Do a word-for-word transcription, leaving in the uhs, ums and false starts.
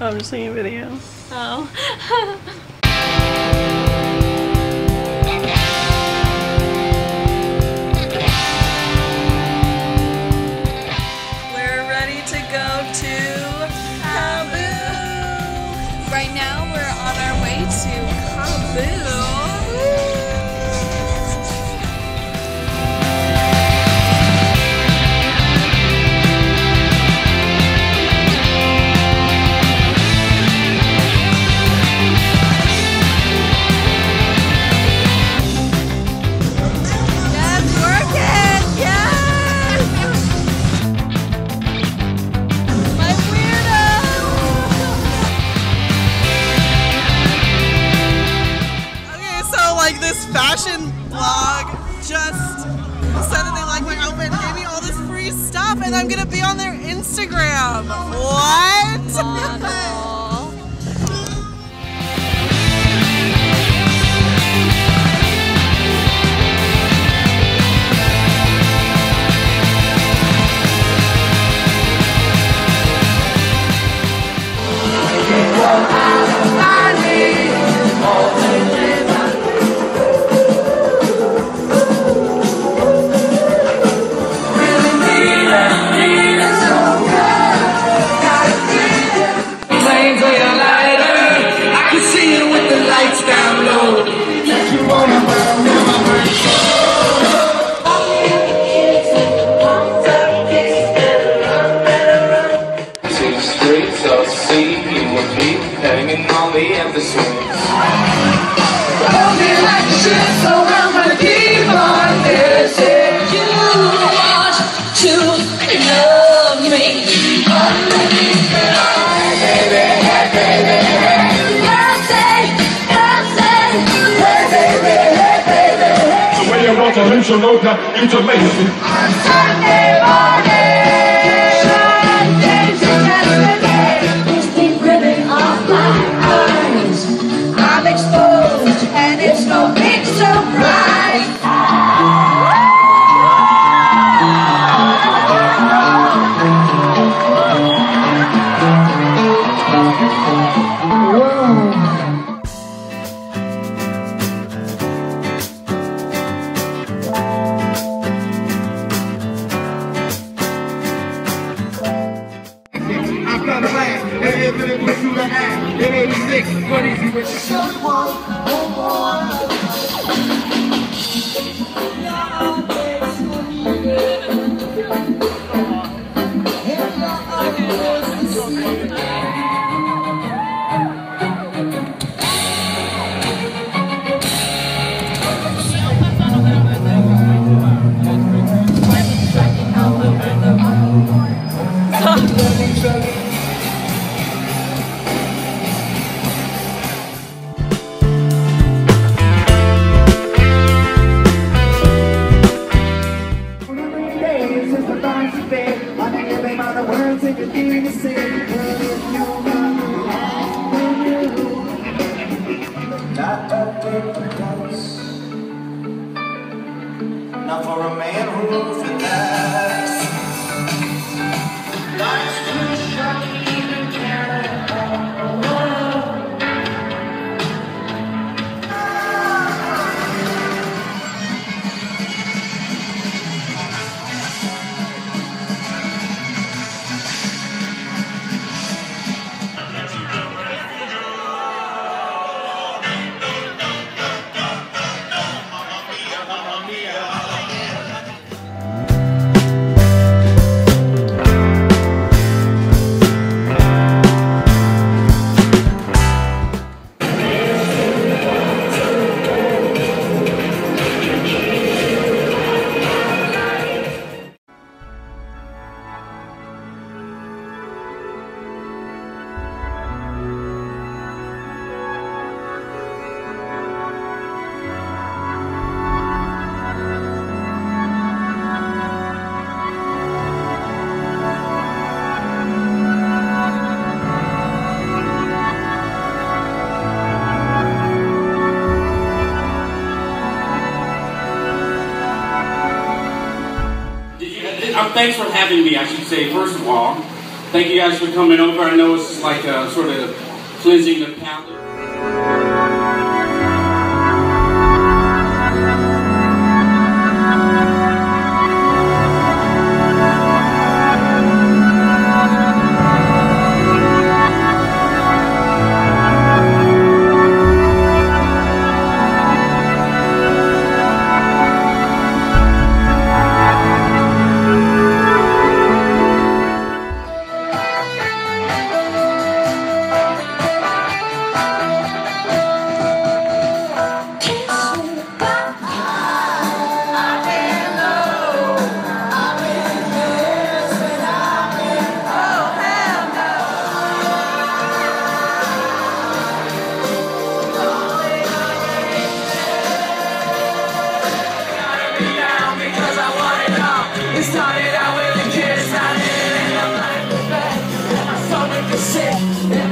Oh, I'm just seeing a video. Oh. We're ready to go to Cabo. Right now we're on our way to Cabo. Fashion blog just said that they like my outfit and gave me all this free stuff, and I'm gonna be on their Instagram. What? It's amazing. On Sunday morning, Sundays and Saturdays, this big ribbon off my eyes, I'm exposed, and it's no big surprise. Thanks for having me, I should say, first of all. Thank you guys for coming over. I know it's like a, sort of cleansing the palate. Started out with a kid, started in a life of fact. I started to sit.